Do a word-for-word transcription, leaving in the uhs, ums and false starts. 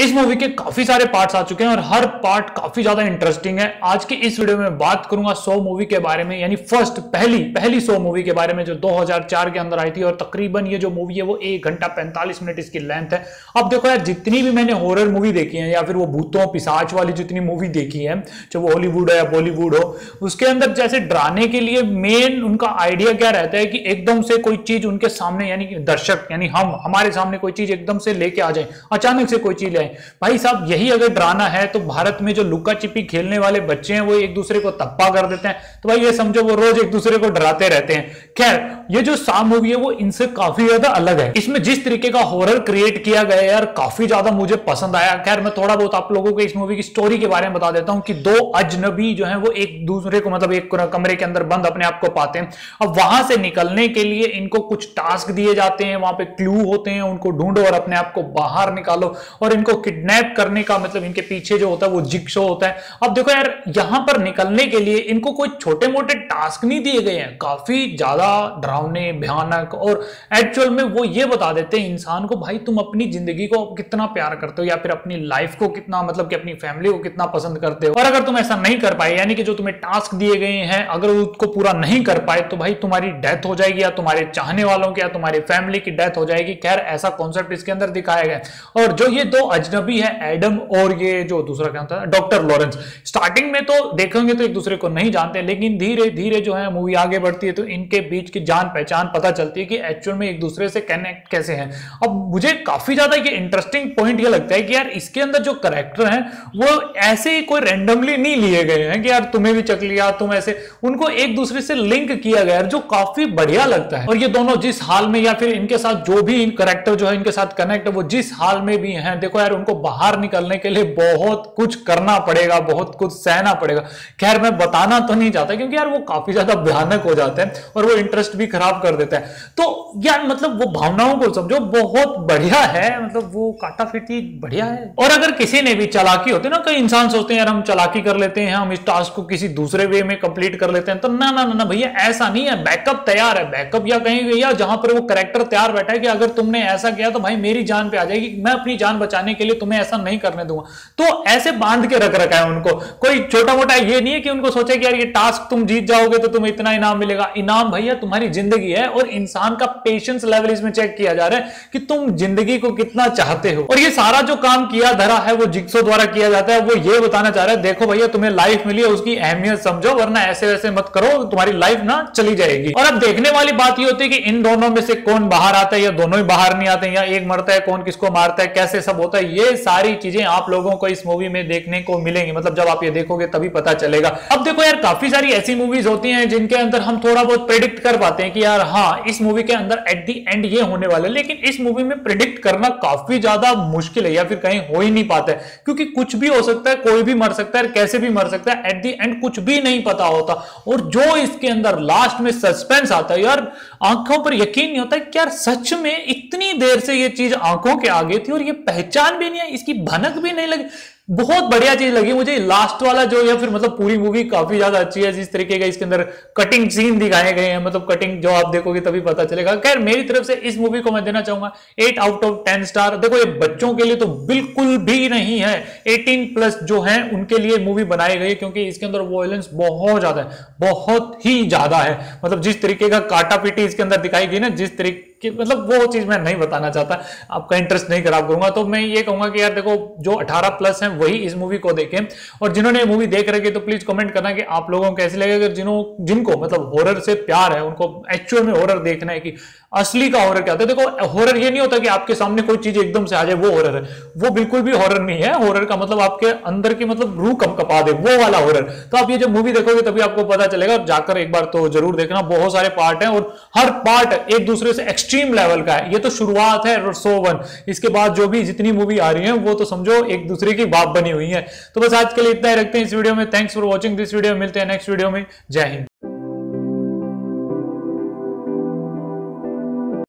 इस मूवी के काफी सारे पार्ट्स आ चुके हैं और हर पार्ट काफी ज्यादा इंटरेस्टिंग है। आज की इस वीडियो में बात करूंगा सौ मूवी के बारे में, यानी फर्स्ट पहली पहली सौ मूवी के बारे में जो दो हज़ार चार के अंदर आई थी। और तकरीबन ये जो मूवी है वो एक घंटा पैंतालीस मिनट इसकी लेंथ है। अब देखो यार, जितनी भी मैंने हॉरर मूवी देखी है या फिर वो भूतों पिशाच वाली जितनी मूवी देखी है, चाहे वो हॉलीवुड हो या बॉलीवुड हो, उसके अंदर जैसे डराने के लिए मेन उनका आइडिया क्या रहता है कि एकदम से कोई चीज उनके सामने, यानी दर्शक यानी हम हमारे सामने कोई चीज एकदम से लेके आ जाए, अचानक से कोई चीज ले। भाई साहब यही अगर डराना है तो भारत में जो लुका छिपी खेलने वाले बच्चे हैं वो एक दूसरे को तप्पा कर देते हैं, तो भाई ये समझो वो रोज एक दूसरे को डराते रहते हैं। खैर ये जो सॉ मूवी है वो इनसे काफी ज्यादा अलग है। इसमें जिस तरीके का हॉरर क्रिएट किया गया है यार, काफी ज्यादा मुझे पसंद आया। खैर मैं थोड़ा बहुत आप लोगों को इस मूवी की स्टोरी के बारे में बता देता हूं कि दो अजनबी जो है वो एक दूसरे को, मतलब एक कमरे के अंदर बंद अपने आप को पाते हैं। अब वहां से निकलने के लिए इनको कुछ टास्क दिए जाते हैं, वहां पे क्लू होते हैं, उनको ढूंढो और अपने आप को बाहर निकालो, और इनको किडनैप करने का मतलब इनके पीछे जो होता है वो जिगसॉ होता है। अब देखो यार, यहां पर निकलने के लिए इनको कोई छोटे मोटे टास्क नहीं दिए गए हैं, काफी ज्यादा डरावने भयानक, और एक्चुअल में वो ये बता देते हैं इंसान को भाई तुम अपनी जिंदगी को कितना प्यार करते हो या फिर अपनी लाइफ को कितना, मतलब कि अपनी फैमिली को कितना पसंद करते हो। और अगर तुम ऐसा नहीं कर पाए, यानी कि जो तुम्हें टास्क दिए गए हैं अगर उसको पूरा नहीं कर पाए तो भाई तुम्हारी डेथ हो जाएगी, या तुम्हारे चाहने वालों की या तुम्हारी फैमिली की डेथ हो जाएगी। खैर ऐसा कॉन्सेप्ट इसके अंदर दिखाया गया है। और जो ये दो अजनबी है, एडम और ये जो दूसरा क्या होता है डॉक्टर लॉरेंस, स्टार्टिंग में तो देखेंगे तो एक दूसरे को नहीं जानते, लेकिन धीरे धीरे जो है मूवी आगे बढ़ती है तो इनके बीच की जान पहचान पता चलती है कि एक्चुअल में एक दूसरे से कनेक्ट कैसे हैं। अब मुझे काफी ज्यादा ये इंटरेस्टिंग पॉइंट ये लगता है कि यार इसके अंदर जो कैरेक्टर हैं वो ऐसे ही कोई रेंडमली नहीं लिए गए हैं कि यार तुम्हें भी चक लिया तुम ऐसे, उनको एक दूसरे से लिंक किया गया जो काफी बढ़िया लगता है। और ये दोनों जिस हाल में या फिर इनके साथ जो भी कैरेक्टर जो है इनके साथ कनेक्ट है वो जिस हाल में भी है, देखो यार उनको बाहर निकलने के लिए बहुत कुछ करना पड़ेगा, बहुत कुछ सहना पड़ेगा। खैर मैं बताना तो नहीं चाहता क्योंकि यार वो काफी ज्यादा भयानक हो जाते हैं और वो इंटरेस्ट भी खराब कर देता है। तो यार मतलब वो भावनाओं को समझो बहुत बढ़िया है, मतलब वो काटाफीटी बढ़िया है। और अगर किसी ने भी चालाकी होती ना, कई इंसान सोचते हैं यार हम चालाकी कर लेते हैं, हम इस टास्क को किसी दूसरे वे में कंप्लीट कर लेते हैं, तो ना ना ना भैया ऐसा नहीं है, बैकअप तैयार है। बैकअप या कहीं भैया जहां पर वो कैरेक्टर तैयार बैठा है कि अगर तुमने ऐसा किया तो भाई मेरी जान पे आ जाएगी, मैं अपनी जान बचाने के लिए तुम्हें ऐसा नहीं करने दूंगा। तो ऐसे बांध के रख रखा है उनको, कोई छोटा मोटा ये नहीं है कि उनको सोचा कि यार ये टास्क तुम जीत जाओगे तो तुम्हें इतना इनाम मिलेगा। इनाम भैया तुम्हारी जिंदगी है, और इंसान का पेशेंस लेवल इसमें चेक किया जा रहा है कि तुम जिंदगी को कितना चाहते हो। और ये सारा जो काम किया धरा है वो जिगसॉ द्वारा किया जाता है। वो ये बताना चाह रहा है देखो भैया तुम्हें लाइफ मिली है उसकी अहमियत समझो, वरना ऐसे वैसे मत करो तुम्हारी लाइफ ना चली जाएगी। और अब देखने वाली बात ये होती है कि इन दोनों में से कौन बाहर आता है या दोनों ही बाहर नहीं आते, या एक मरता है कौन किसको मारता है, कैसे सब होता है। ये सारी चीजें आप लोगों को इस मूवी में देखने को मिलेंगी, मतलब जब आप ये देखोगे तभी पता चलेगा। अब देखो यार काफी सारी ऐसी मूवीज होती हैं जिनके अंदर हम थोड़ा बहुत प्रेडिक्ट कर पाते हैं कि यार हाँ इस मूवी के अंदर एट दी एंड ये होने वाला है, लेकिन इस मूवी में प्रेडिक्ट करना काफी ज्यादा मुश्किल है या फिर कहीं हो ही नहीं पाता है, क्योंकि कुछ भी हो सकता है, कोई भी मर सकता है, कैसे भी मर सकता है, एट दी एंड कुछ भी नहीं पता होता। और जो इसके अंदर लास्ट में सस्पेंस आता है यार, आंखों पर यकीन नहीं होता कि यार सच में इतनी देर से ये चीज आंखों के आगे थी और ये पहचान भी नहीं है, इसकी भनक भी नहीं लगी। बहुत बढ़िया चीज लगी मुझे लास्ट वाला जो, या फिर मतलब पूरी मूवी काफी ज्यादा अच्छी है जिस तरीके का इसके अंदर कटिंग सीन दिखाए गए हैं, मतलब कटिंग जो आप देखोगे तभी पता चलेगा। खैर मेरी तरफ से इस मूवी को मैं देना चाहूंगा eight out of ten star. देखो ये बच्चों के लिए तो बिल्कुल भी नहीं है, एटीन प्लस जो है उनके लिए मूवी बनाई गई है, क्योंकि इसके अंदर वॉयलेंस बहुत ज्यादा है, बहुत ही ज्यादा है। मतलब जिस तरीके का काटापीटी इसके अंदर दिखाई गई ना, जिस तरीके कि मतलब वो चीज मैं नहीं बताना चाहता, आपका इंटरेस्ट नहीं खराब करूंगा। तो मैं ये कहूंगा कि यार देखो जो अठारह प्लस हैं वही इस मूवी को देखें, और जिन्होंने मूवी देख रखी तो प्लीज कमेंट करना कि आप लोगों को कैसी लगेगी। जिन्हों जिनको मतलब हॉरर से प्यार है उनको एक्चुअल में हॉरर देखना है कि असली का हॉरर क्या होता है। देखो हॉरर ये नहीं होता कि आपके सामने कोई चीज एकदम से आ जाए वो हॉरर है, वो बिल्कुल भी हॉरर नहीं है। हॉरर का मतलब आपके अंदर की मतलब रूह कंपकपा दे, वो वाला हॉरर। तो आप ये जब मूवी देखोगे तभी आपको पता चलेगा, और जाकर एक बार तो जरूर देखना, बहुत सारे पार्ट हैं और हर पार्ट एक दूसरे से एक्सट्रीम लेवल का है। ये तो शुरुआत है और सौ वन इसके बाद जो भी जितनी मूवी आ रही है वो तो समझो एक दूसरे की बाप बनी हुई है। तो बस आज के लिए इतना ही रखते हैं इस वीडियो में। Thanks for watching this video, मिलते हैं नेक्स्ट वीडियो में। जय हिंद।